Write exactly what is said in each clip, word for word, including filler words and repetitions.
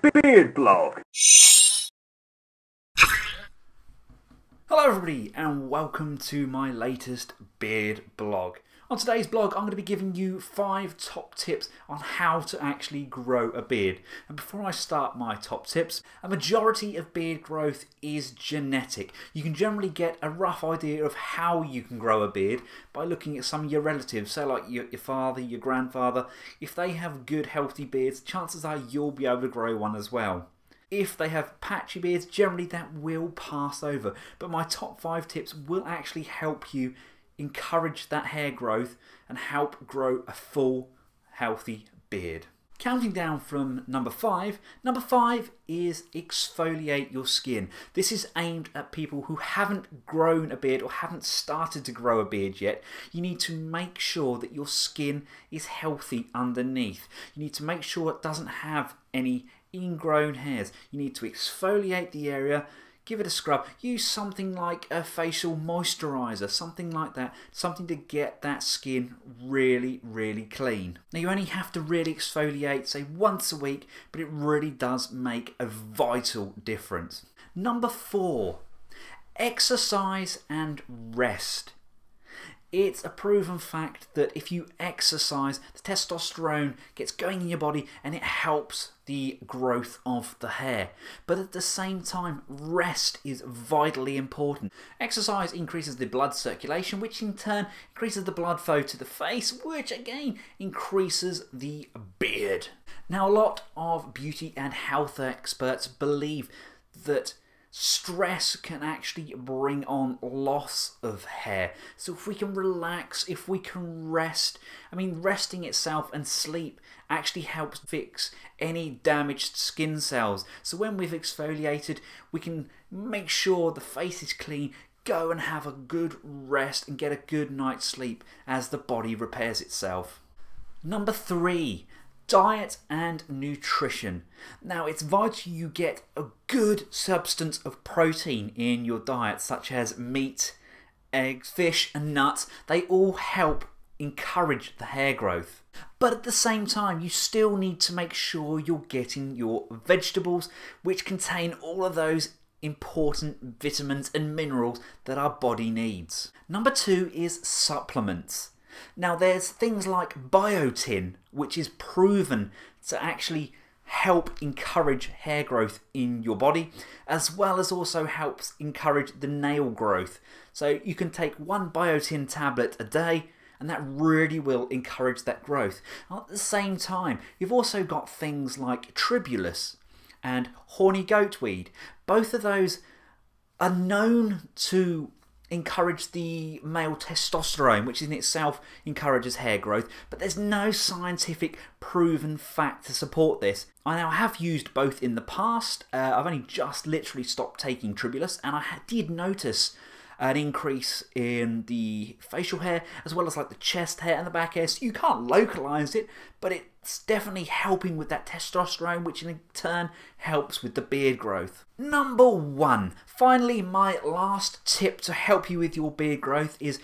Beard Blog. Hello everybody and welcome to my latest beard blog. On today's blog I'm going to be giving you five top tips on how to actually grow a beard. And before I start my top tips, a majority of beard growth is genetic. You can generally get a rough idea of how you can grow a beard by looking at some of your relatives, say like your, your father, your grandfather. If they have good healthy beards, chances are you'll be able to grow one as well. If they have patchy beards, generally that will pass over. But my top five tips will actually help you encourage that hair growth and help grow a full, healthy beard. Counting down from number five, number five is exfoliate your skin. This is aimed at people who haven't grown a beard or haven't started to grow a beard yet. You need to make sure that your skin is healthy underneath. You need to make sure it doesn't have any ingrown hairs. You need to exfoliate the area. Give it a scrub. Use something like a facial moisturizer, something like that, something to get that skin really, really clean. Now you only have to really exfoliate, say once a week, but it really does make a vital difference. Number four, exercise and rest. It's a proven fact that if you exercise, the testosterone gets going in your body and it helps the growth of the hair. But at the same time, rest is vitally important. Exercise increases the blood circulation, which in turn increases the blood flow to the face, which again increases the beard. Now, a lot of beauty and health experts believe that stress can actually bring on loss of hair. So if we can relax, if we can rest, I mean resting itself and sleep actually helps fix any damaged skin cells. So when we've exfoliated, we can make sure the face is clean, go and have a good rest and get a good night's sleep as the body repairs itself. Number three. Diet and nutrition. Now it's vital you get a good substance of protein in your diet, such as meat, eggs, fish and nuts. They all help encourage the hair growth. But at the same time you still need to make sure you're getting your vegetables, which contain all of those important vitamins and minerals that our body needs. Number two is supplements. Now there's things like biotin, which is proven to actually help encourage hair growth in your body, as well as also helps encourage the nail growth. So you can take one biotin tablet a day and that really will encourage that growth. At the same time, you've also got things like tribulus and horny goatweed. Both of those are known to encourage the male testosterone, which in itself encourages hair growth, but there's no scientific proven fact to support this. I now have used both in the past. Uh, I've only just literally stopped taking tribulus, and I did notice an increase in the facial hair, as well as like the chest hair and the back hair. So you can't localize it, but it's definitely helping with that testosterone, which in turn helps with the beard growth. Number one, finally my last tip to help you with your beard growth is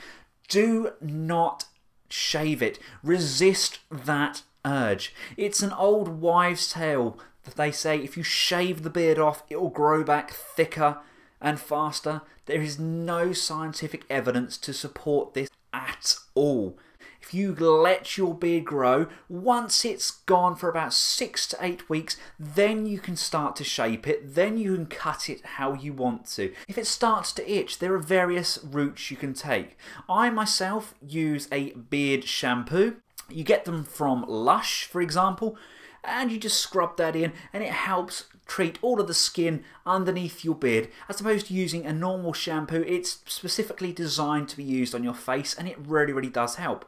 do not shave it. Resist that urge. It's an old wives' tale that they say if you shave the beard off, it will grow back thicker and faster. There is no scientific evidence to support this at all. If you let your beard grow, once it's gone for about six to eight weeks, then you can start to shape it, then you can cut it how you want to. If it starts to itch, there are various routes you can take. I myself use a beard shampoo. You get them from Lush, for example, and you just scrub that in and it helps treat all of the skin underneath your beard. As opposed to using a normal shampoo, it's specifically designed to be used on your face and it really, really does help.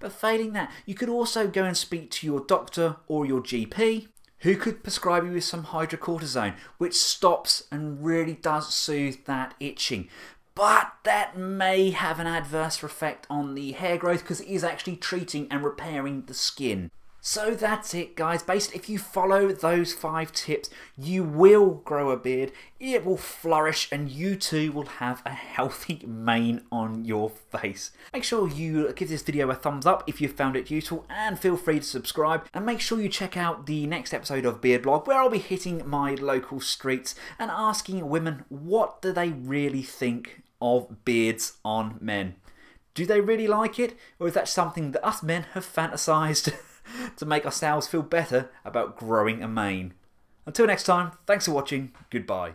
But failing that, you could also go and speak to your doctor or your G P, who could prescribe you with some hydrocortisone, which stops and really does soothe that itching. But that may have an adverse effect on the hair growth because it is actually treating and repairing the skin. So that's it, guys. Basically, if you follow those five tips, you will grow a beard, it will flourish, and you too will have a healthy mane on your face. Make sure you give this video a thumbs up if you found it useful, and feel free to subscribe, and make sure you check out the next episode of Beard Blog, where I'll be hitting my local streets and asking women what do they really think of beards on men. Do they really like it, or is that something that us men have fantasized to make ourselves feel better about growing a mane? Until next time, thanks for watching, goodbye.